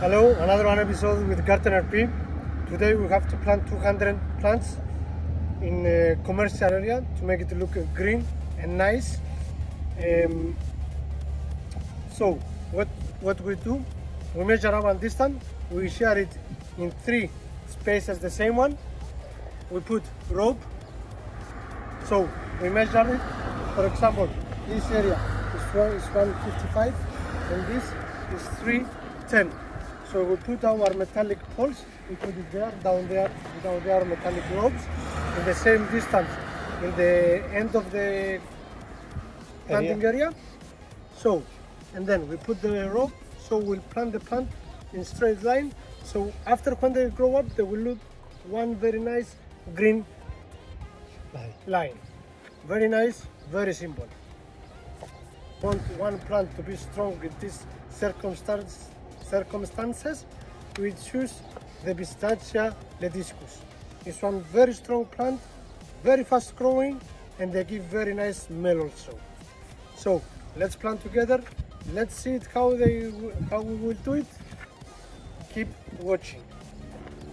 Hello, another one episode with Gardener P. Today we have to plant 200 plants in a commercial area to make it look green and nice. So what we do, we measure our distance, we share it in three spaces, the same one. We put rope, so we measure it. For example, this area is 155 and this is 310. So we put our metallic poles, we put it there, down there metallic ropes, in the same distance, in the end of the planting area. So, and then we put the rope, so we'll plant the plant in straight line. So after when they grow up, they will look one very nice green line. Very nice, very simple. Want one plant to be strong in these circumstances, we choose the pistacia lentiscus. It's one very strong plant, very fast growing, and they give very nice smell also. So let's plant together. Let's see it how we will do it. Keep watching.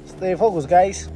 Stay focused, guys.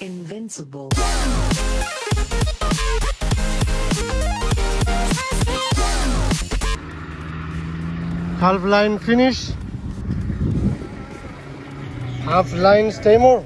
Invincible. Half line finish. Half line stay more.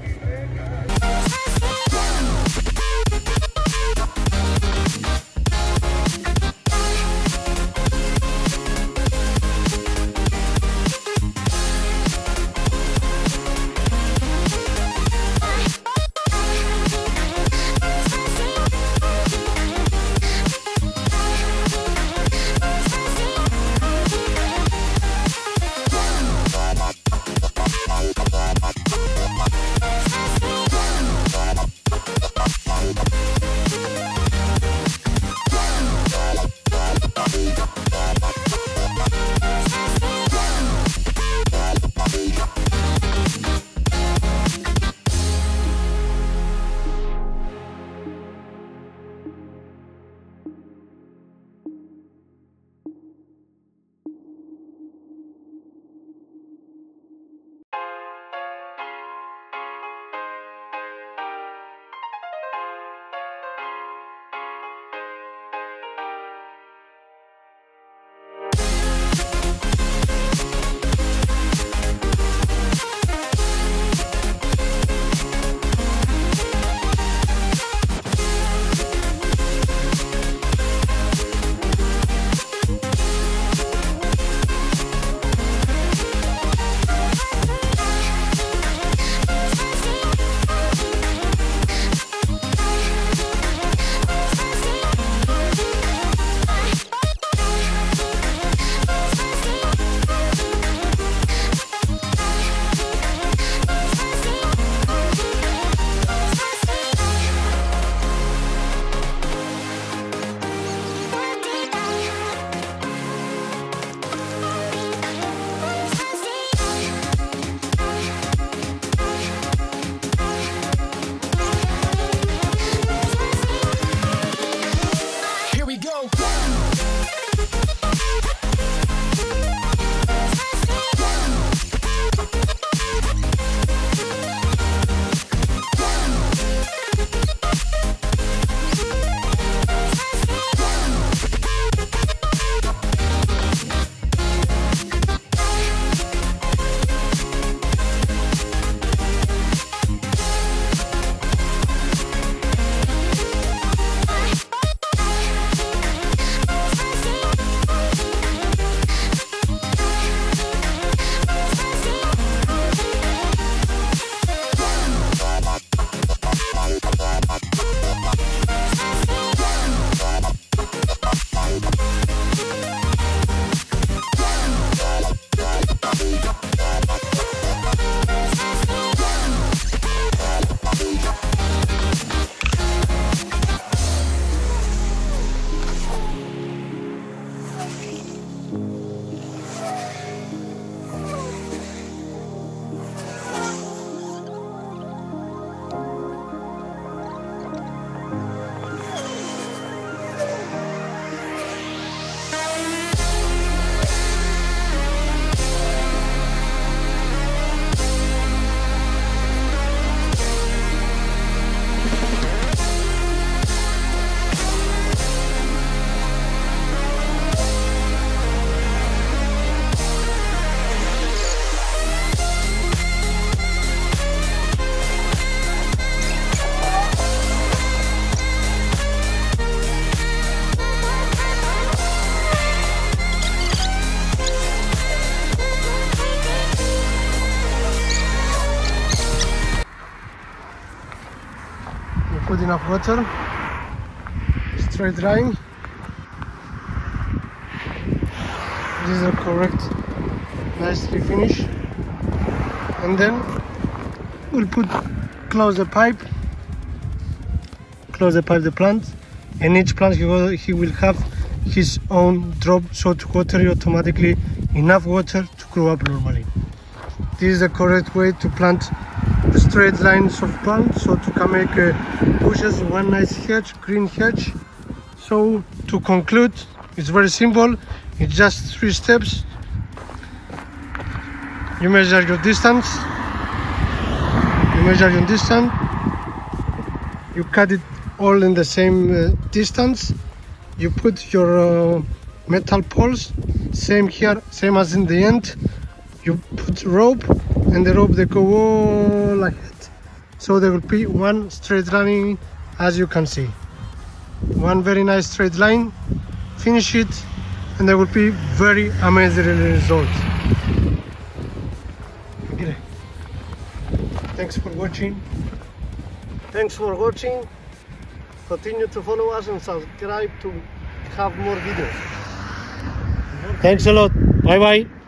enough water, straight line. These are correct, nicely finished, and then we'll close the pipe the plant, and each plant he will have his own drop, so to water automatically enough water to grow up normally. This is the correct way to plant straight lines of plants, so to can make bushes, one nice hedge, green hedge. So to conclude, it's very simple, it's just 3 steps. You measure your distance, you cut it all in the same distance, you put your metal poles, same here, same as in the end, you put rope, and the rope they go all like that, so there will be one straight line, as you can see, one very nice straight line. Finish it and there will be very amazing result. Thanks for watching. Continue to follow us and subscribe to have more videos. Thanks a lot. Bye bye.